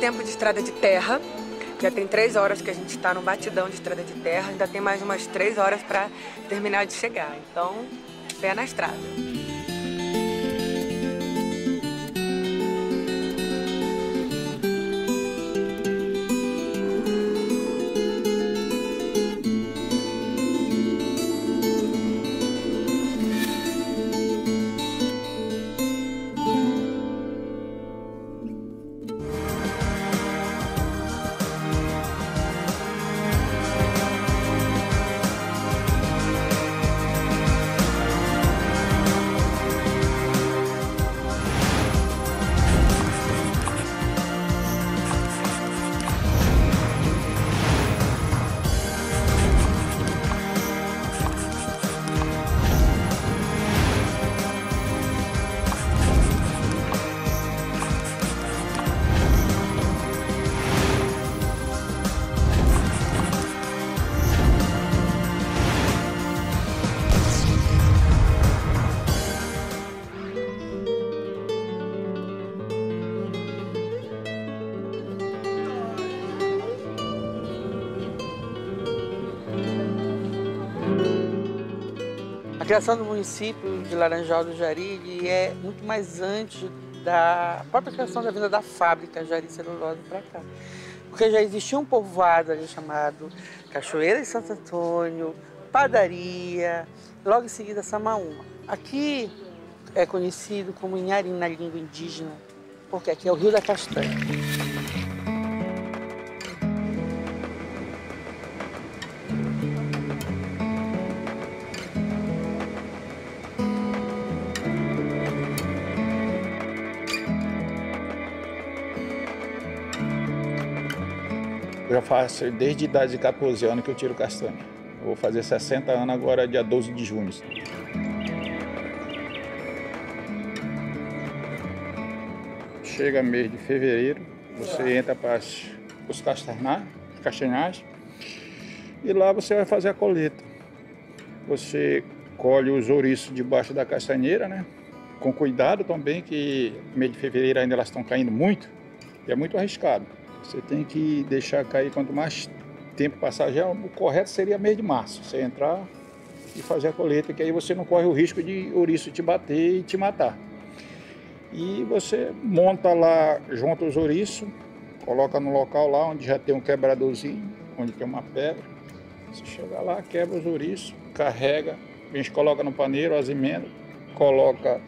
tempo de estrada de terra. Já tem 3 horas que a gente está no batidão de estrada de terra. Ainda tem mais umas 3 horas para terminar de chegar. Então, pé na estrada. A criação do município de Laranjal do Jari é muito mais antes da própria criação da vinda da fábrica Jari Celulose para cá. Porque já existia um povoado ali chamado Cachoeira de Santo Antônio, Padaria, logo em seguida Samaúma. Aqui é conhecido como Inharim na língua indígena, porque aqui é o Rio da Castanha. Eu já faço desde a idade de 14 anos que eu tiro castanha. Eu vou fazer 60 anos agora, dia 12 de junho. Chega mês de fevereiro, você entra para os castanhais, e lá você vai fazer a colheita. Você colhe os ouriços debaixo da castanheira, né? Com cuidado também, que mês de fevereiro ainda elas estão caindo muito, e é muito arriscado. Você tem que deixar cair quanto mais tempo passar, já o correto seria mês de março, você entrar e fazer a colheita, que aí você não corre o risco de ouriço te bater e te matar. E você monta lá, junta os ouriços, coloca no local lá onde já tem um quebradorzinho, onde tem uma pedra. Você chega lá, quebra os ouriços, carrega, a gente coloca no paneiro as emendas, coloca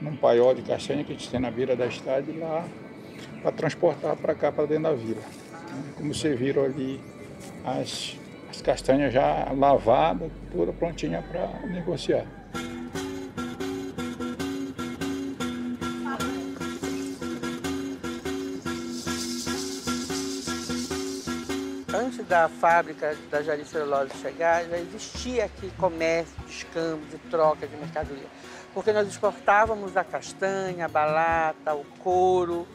num paiol de castanha que a gente tem na beira da estrada e lá para transportar para cá, para dentro da vila. Como vocês viram ali, as castanhas já lavadas, toda prontinha para negociar. Antes da fábrica da Jari Ferolosa chegar, já existia aqui comércio de escambo, de troca de mercadoria, porque nós exportávamos a castanha, a balata, o couro,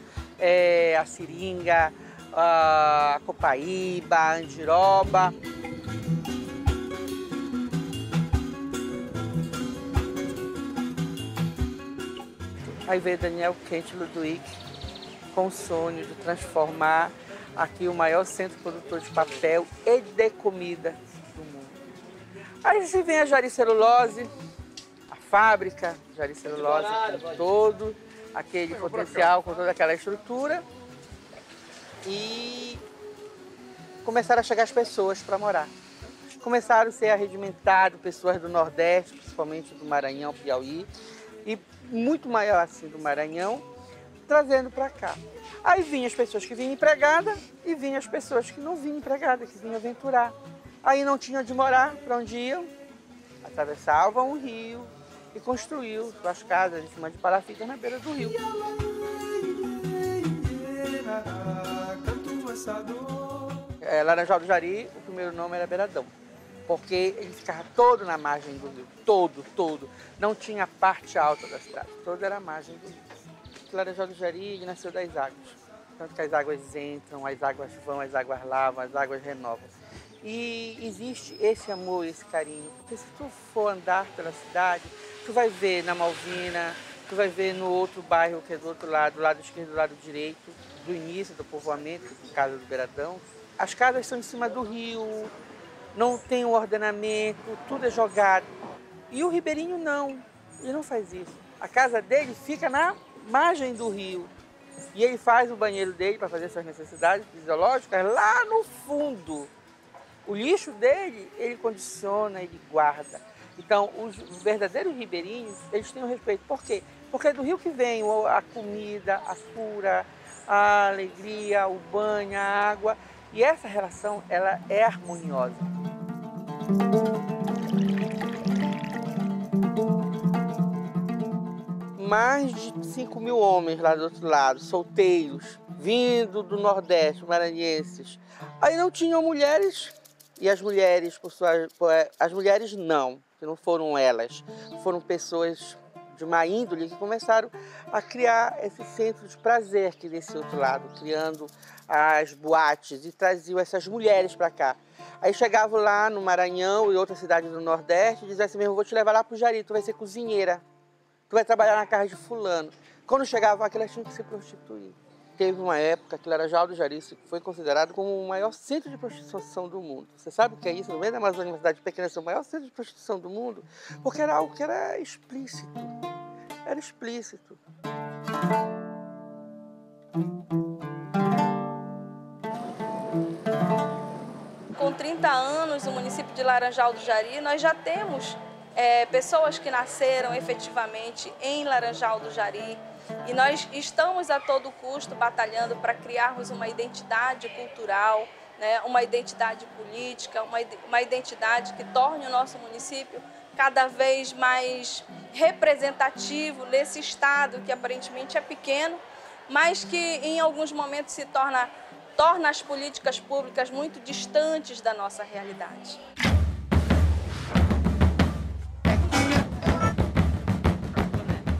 a seringa, a copaíba, a andiroba. Aí veio Daniel Kent Ludwig com o sonho de transformar aqui o maior centro produtor de papel e de comida do mundo. Aí se vem a Jari Celulose, a fábrica Jari Celulose como todo, aquele potencial com toda aquela estrutura, e começaram a chegar as pessoas para morar. Começaram a ser arredimentadas pessoas do Nordeste, principalmente do Maranhão, Piauí, e muito maior assim do Maranhão, trazendo para cá. Aí vinham as pessoas que vinham empregadas e vinham as pessoas que não vinham empregadas, que vinham aventurar. Aí não tinham de morar, para onde iam? Atravessavam o rio, e construiu suas casas em cima de parafitas na beira do rio. Laranjal do Jari, o primeiro nome era Beiradão, porque ele ficava todo na margem do rio, todo. Não tinha a parte alta da cidade, toda era a margem do rio. O Laranjal do Jari nasceu das águas. Tanto que as águas entram, as águas vão, as águas lavam, as águas renovam. E existe esse amor, esse carinho. Porque se tu for andar pela cidade, tu vai ver na Malvina, tu vai ver no outro bairro que é do outro lado esquerdo, do lado direito. do início do povoamento, casa do Beiradão. As casas são em cima do rio, não tem um ordenamento, tudo é jogado. E o ribeirinho não, ele não faz isso. A casa dele fica na margem do rio. E ele faz o banheiro dele para fazer suas necessidades fisiológicas lá no fundo. O lixo dele, ele condiciona, ele guarda. Então, os verdadeiros ribeirinhos, eles têm um respeito. Por quê? Porque é do rio que vem a comida, a cura, a alegria, o banho, a água. E essa relação, ela é harmoniosa. Mais de 5 mil homens lá do outro lado, solteiros, vindo do Nordeste, maranhenses. Aí não tinham mulheres, e as mulheres, não foram elas, foram pessoas de má índole que começaram a criar esse centro de prazer aqui desse outro lado, criando as boates e traziam essas mulheres para cá. Aí chegavam lá no Maranhão e outra cidade do Nordeste e diziam assim mesmo, vou te levar lá pro Jari, tu vai ser cozinheira, tu vai trabalhar na casa de fulano. Quando chegavam aqui, elas tinham que se prostituir. Teve uma época que Laranjal do Jari foi considerado como o maior centro de prostituição do mundo. Você sabe o que é isso? No meio da Amazônia, uma cidade pequena, é o maior centro de prostituição do mundo, porque era algo que era explícito. Era explícito. Com 30 anos, no município de Laranjal do Jari, nós já temos pessoas que nasceram efetivamente em Laranjal do Jari. E nós estamos a todo custo batalhando para criarmos uma identidade cultural, né, uma identidade política, uma identidade que torne o nosso município cada vez mais representativo nesse estado que aparentemente é pequeno, mas que em alguns momentos se torna as políticas públicas muito distantes da nossa realidade.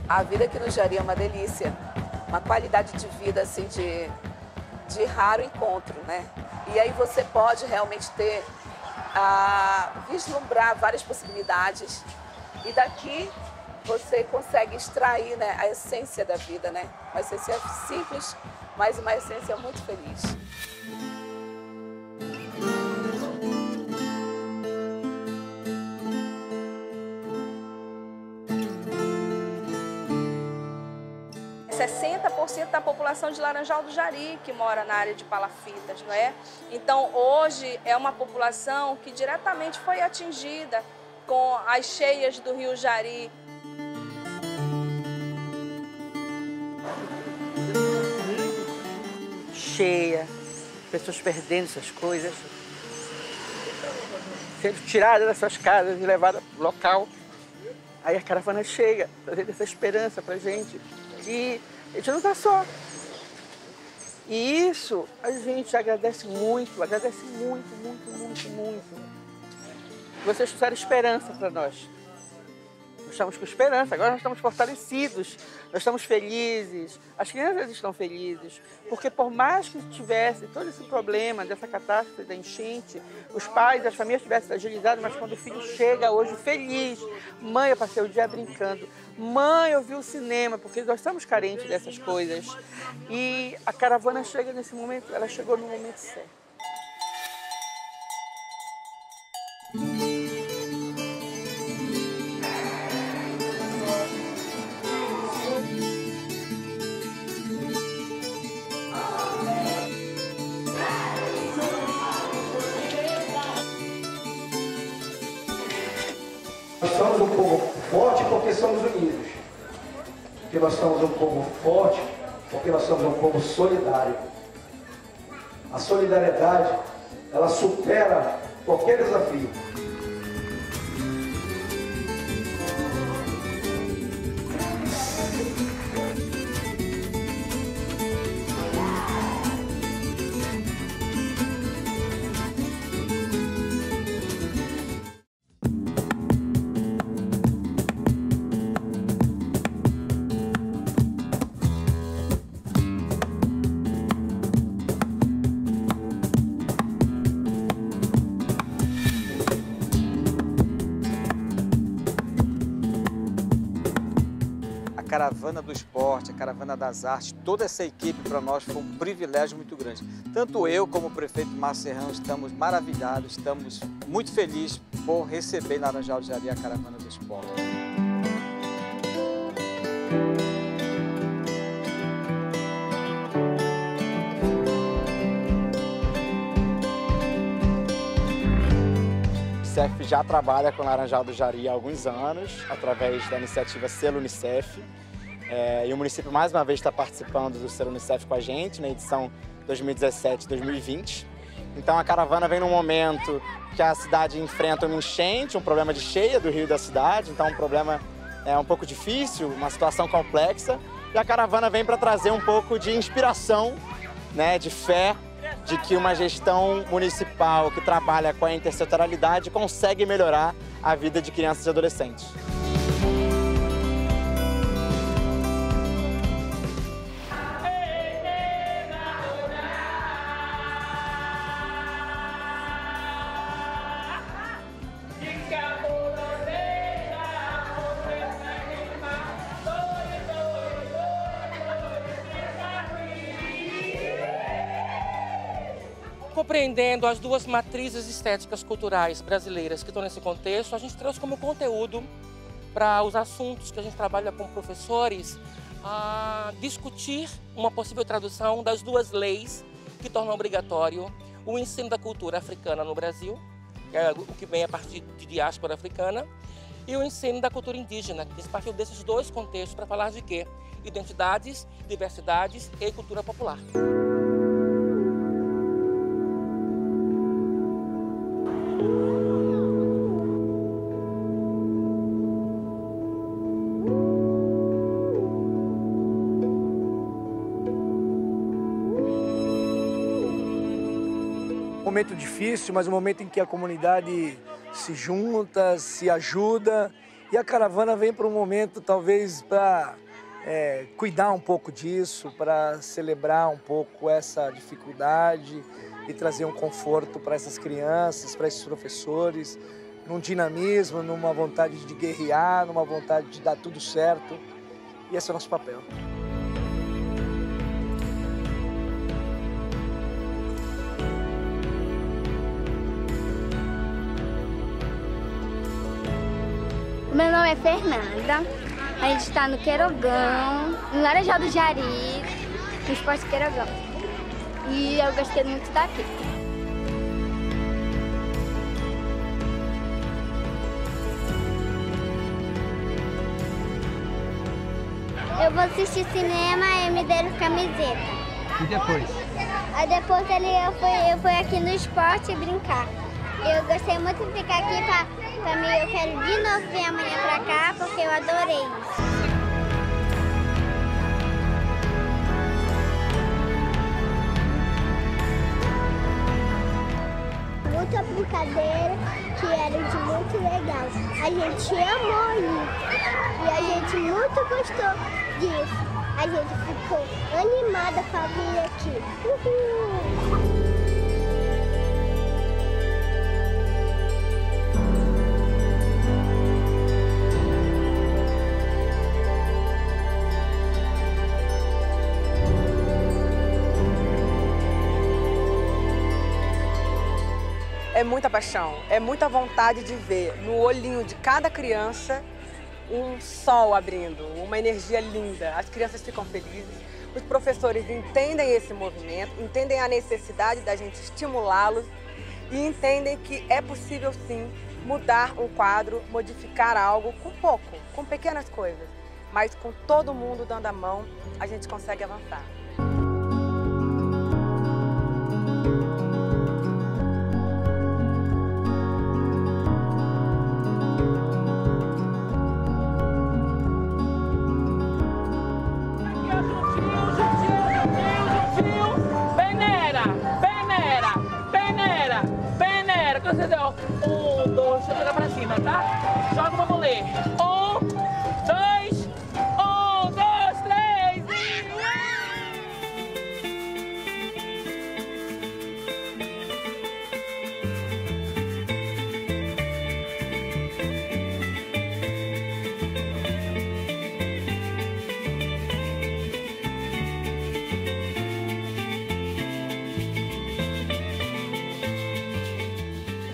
A vida aqui no Jari é uma delícia, uma qualidade de vida assim de raro encontro, né? E aí você pode realmente vislumbrar várias possibilidades e daqui você consegue extrair, né, a essência da vida, né? Uma essência simples, mas uma essência muito feliz. Da população de Laranjal do Jari, que mora na área de Palafitas, não é? Então, hoje é uma população que diretamente foi atingida com as cheias do rio Jari. Cheia, pessoas perdendo suas coisas, sendo tiradas das suas casas e levadas para o local. Aí a caravana chega, trazendo essa esperança para a gente. E a gente não está só. E isso a gente agradece muito, muito, muito, muito. Vocês trouxeram esperança para nós. Nós estamos com esperança, agora nós estamos fortalecidos, nós estamos felizes, as crianças estão felizes, porque por mais que tivesse todo esse problema dessa catástrofe da enchente, os pais, as famílias tivessem agilizado, mas quando o filho chega hoje feliz, mãe, eu passei o dia brincando, mãe, eu vi o cinema, porque nós estamos carentes dessas coisas. E a caravana chega nesse momento, ela chegou no momento certo. Nós somos um povo forte, porque nós somos um povo solidário. A solidariedade, ela supera qualquer desafio. Caravana do Esporte, a Caravana das Artes, toda essa equipe para nós foi um privilégio muito grande. Tanto eu como o prefeito Marcerrão estamos maravilhados, estamos muito felizes por receber em Laranjal do Jari a Caravana do Esporte. O SEF já trabalha com Laranjal do Jari há alguns anos, através da iniciativa Selo UNICEF. E o município, mais uma vez, está participando do Selo UNICEF com a gente, na edição 2017-2020. Então, a caravana vem num momento que a cidade enfrenta uma enchente, um problema de cheia do rio da cidade, então um problema um pouco difícil, uma situação complexa. E a caravana vem para trazer um pouco de inspiração, né, de fé, de que uma gestão municipal que trabalha com a intersetorialidade consegue melhorar a vida de crianças e adolescentes. Compreendendo as duas matrizes estéticas culturais brasileiras que estão nesse contexto, a gente trouxe como conteúdo para os assuntos que a gente trabalha com professores a discutir uma possível tradução das duas leis que tornam obrigatório o ensino da cultura africana no Brasil, o que vem a partir de diáspora africana, e o ensino da cultura indígena, que partiu desses dois contextos para falar de quê? Identidades, diversidades e cultura popular. Um momento difícil, mas um momento em que a comunidade se junta, se ajuda, e a caravana vem para um momento talvez para cuidar um pouco disso, para celebrar um pouco essa dificuldade e trazer um conforto para essas crianças, para esses professores, num dinamismo, numa vontade de guerrear, numa vontade de dar tudo certo, e esse é o nosso papel. Meu nome é Fernanda, a gente está no Queirogão, no Laranjal do Jari, no Esporte Queirogão. E eu gostei muito daqui. Eu vou assistir cinema e me deram camiseta. E depois? Aí depois eu fui aqui no esporte brincar. Eu gostei muito de ficar aqui para mim, eu quero de novo vir amanhã pra cá, porque eu adorei isso. Muita brincadeira, que era de muito legal. A gente amou isso. E a gente muito gostou disso. A gente ficou animada pra vir aqui. Uhul! É muita paixão, é muita vontade de ver no olhinho de cada criança um sol abrindo, uma energia linda. As crianças ficam felizes, os professores entendem esse movimento, entendem a necessidade da gente estimulá-los e entendem que é possível sim mudar um quadro, modificar algo com pouco, com pequenas coisas, mas com todo mundo dando a mão, a gente consegue avançar.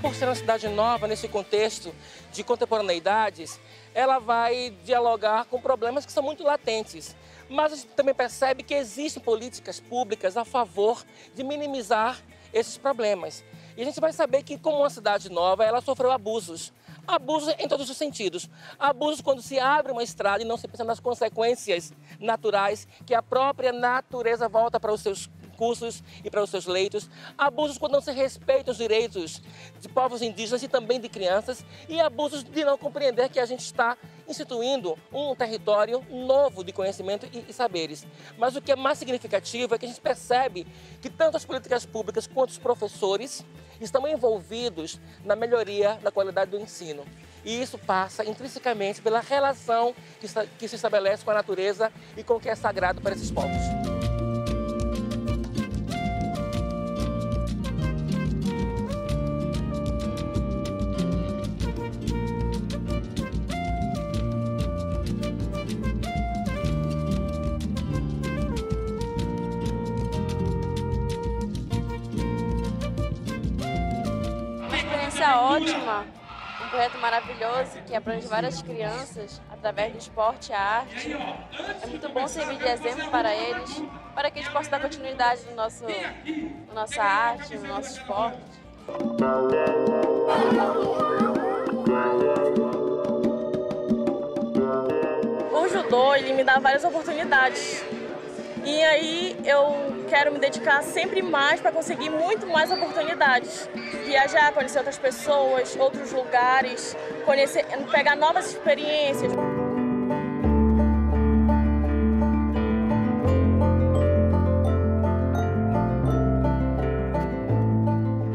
por ser uma cidade nova nesse contexto de contemporaneidades, ela vai dialogar com problemas que são muito latentes. Mas a gente também percebe que existem políticas públicas a favor de minimizar esses problemas. E a gente vai saber que, como uma cidade nova, ela sofreu abusos. Abusos em todos os sentidos. Abusos quando se abre uma estrada e não se pensa nas consequências naturais que a própria natureza volta para os seus cursos e para os seus leitos. Abusos quando não se respeita os direitos de povos indígenas e também de crianças. E abusos de não compreender que a gente está instituindo um território novo de conhecimento e saberes. Mas o que é mais significativo é que a gente percebe que tanto as políticas públicas quanto os professores estão envolvidos na melhoria da qualidade do ensino. E isso passa intrinsecamente pela relação que se estabelece com a natureza e com o que é sagrado para esses povos. Ótima, um projeto maravilhoso que abrange várias crianças através do esporte e a arte. É muito bom servir de exemplo para eles, para que eles possam dar continuidade na nossa arte, no nosso esporte. O judô, ele me dá várias oportunidades. E aí eu quero me dedicar sempre mais para conseguir muito mais oportunidades. Viajar, conhecer outras pessoas, outros lugares, conhecer, pegar novas experiências.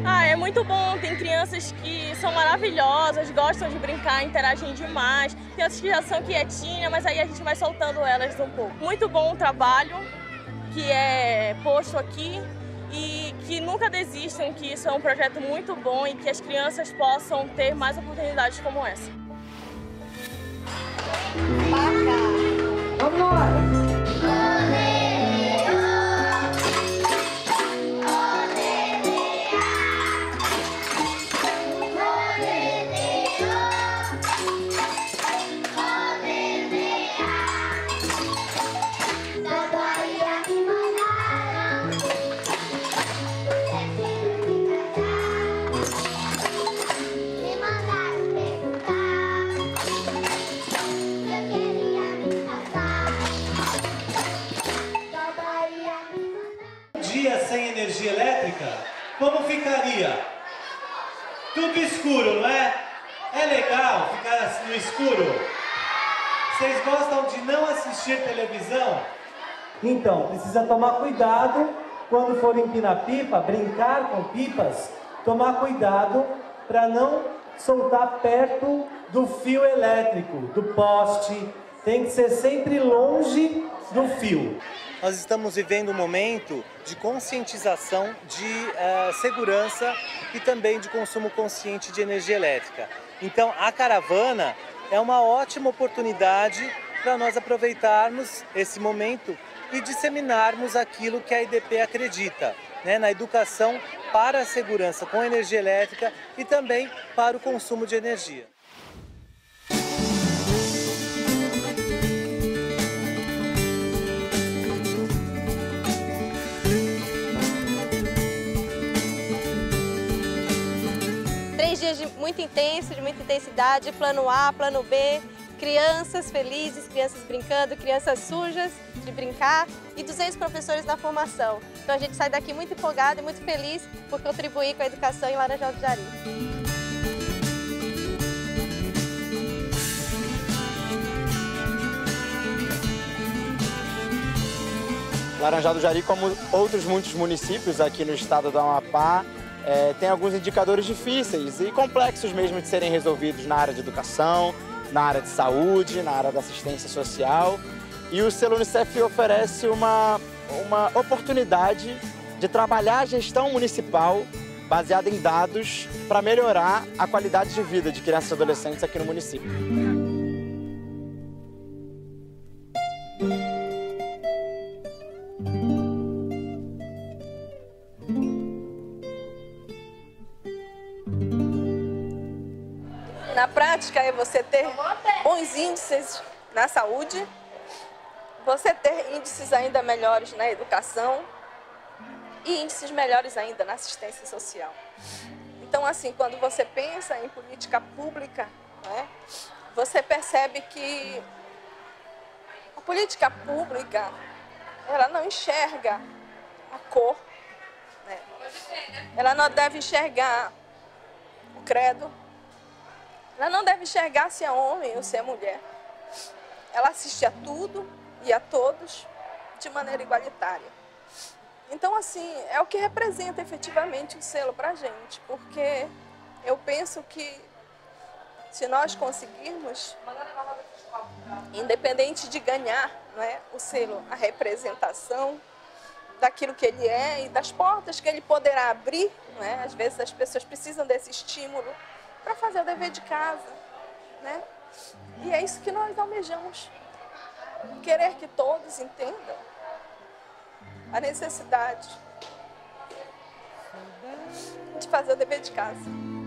Ah, é muito bom, tem crianças que são maravilhosas, gostam de brincar, interagem demais. Tem outras que já são quietinhas, mas aí a gente vai soltando elas um pouco. Muito bom o trabalho que é posto aqui e que nunca desistam, que isso é um projeto muito bom e que as crianças possam ter mais oportunidades como essa. Vamos lá! Como ficaria? Tudo escuro, não é? É legal ficar assim no escuro? Vocês gostam de não assistir televisão? Então, precisa tomar cuidado quando for empinar pipa, brincar com pipas, tomar cuidado para não soltar perto do fio elétrico, do poste. Tem que ser sempre longe do fio. Nós estamos vivendo um momento de conscientização, de segurança e também de consumo consciente de energia elétrica. Então, a caravana é uma ótima oportunidade para nós aproveitarmos esse momento e disseminarmos aquilo que a IDP acredita, né, na educação para a segurança com energia elétrica e também para o consumo de energia. Dias de muito intenso, de muita intensidade, plano A, plano B, crianças felizes, crianças brincando, crianças sujas de brincar e 200 professores na formação. Então a gente sai daqui muito empolgado e muito feliz por contribuir com a educação em Laranjal do Jari. Laranjal do Jari, como outros muitos municípios aqui no estado do Amapá, tem alguns indicadores difíceis e complexos mesmo de serem resolvidos na área de educação, na área de saúde, na área da assistência social. E o Selo UNICEF oferece uma oportunidade de trabalhar a gestão municipal baseada em dados para melhorar a qualidade de vida de crianças e adolescentes aqui no município. Na prática é você ter bons índices na saúde, você ter índices ainda melhores na educação e índices melhores ainda na assistência social. Então, assim, quando você pensa em política pública, né, você percebe que a política pública, ela não enxerga a cor, né? Ela não deve enxergar o credo, ela não deve enxergar se é homem ou se é mulher. Ela assiste a tudo e a todos de maneira igualitária. Então, assim, é o que representa efetivamente o selo para a gente, porque eu penso que se nós conseguirmos, independente de ganhar, né, o selo, a representação daquilo que ele é e das portas que ele poderá abrir, né? Às vezes as pessoas precisam desse estímulo para fazer o dever de casa, né? E é isso que nós almejamos, querer que todos entendam a necessidade de fazer o dever de casa.